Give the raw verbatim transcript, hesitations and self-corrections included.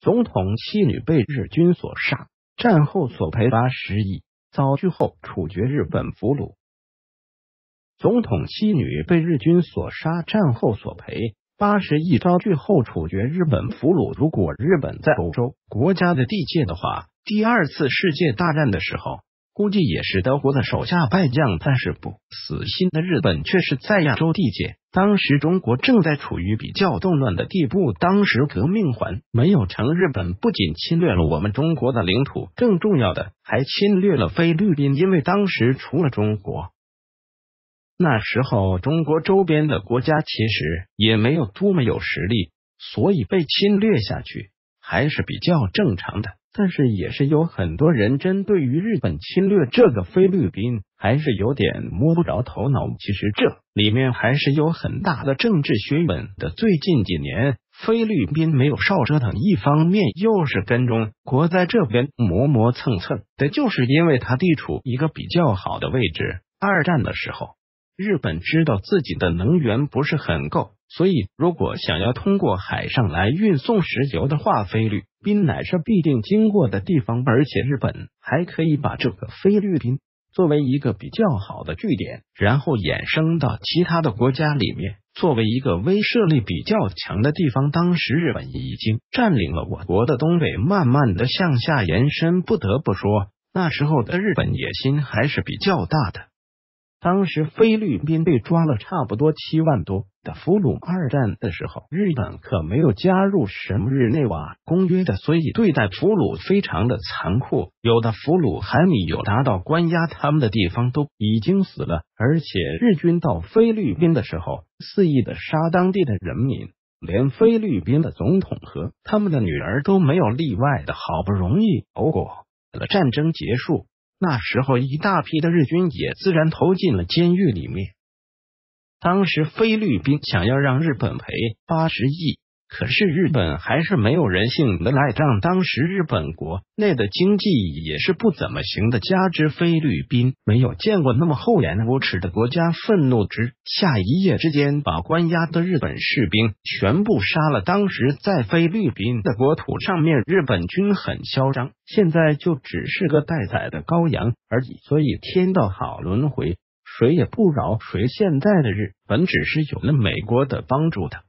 总统妻女被日军所杀，战后索赔八十亿，遭拘后处决日本俘虏。总统妻女被日军所杀，战后索赔八十亿，遭拘后处决日本俘虏。如果日本在欧洲国家的地界的话，第二次世界大战的时候，估计也是德国的手下败将，但是不死心的日本却是在亚洲地界。当时中国正在处于比较动乱的地步，当时革命还没有成，日本不仅侵略了我们中国的领土，更重要的还侵略了菲律宾，因为当时除了中国，那时候中国周边的国家其实也没有多么有实力，所以被侵略下去还是比较正常的。但是也是有很多人针对于日本侵略这个菲律宾还是有点摸不着头脑，其实这里面还是有很大的政治学问的。最近几年菲律宾没有少折腾，一方面又是跟中国在这边磨磨蹭蹭的，就是因为它地处一个比较好的位置。二战的时候日本知道自己的能源不是很够，所以如果想要通过海上来运送石油的话，菲律宾乃是必定经过的地方，而且日本还可以把这个菲律宾作为一个比较好的据点，然后衍生到其他的国家里面，作为一个威慑力比较强的地方。当时日本已经占领了我国的东北，慢慢的向下延伸，不得不说那时候的日本野心还是比较大的。当时菲律宾被抓了差不多七万多的俘虏。二战的时候日本可没有加入什么日内瓦公约的，所以对待俘虏非常的残酷，有的俘虏还没有达到关押他们的地方都已经死了。而且日军到菲律宾的时候肆意的杀当地的人民，连菲律宾的总统和他们的女儿都没有例外的。好不容易欧国的战争结束，那时候一大批的日军也自然投进了监狱里面。当时菲律宾想要让日本赔八十亿，可是日本还是没有人性的赖账。当时日本国内的经济也是不怎么行的，加之菲律宾没有见过那么厚颜无耻的国家，愤怒之下一夜之间把关押的日本士兵全部杀了。当时在菲律宾的国土上面，日本军很嚣张，现在就只是个待宰的羔羊而已。所以天道好轮回，谁也不饶谁，现在的日本只是有了美国的帮助的。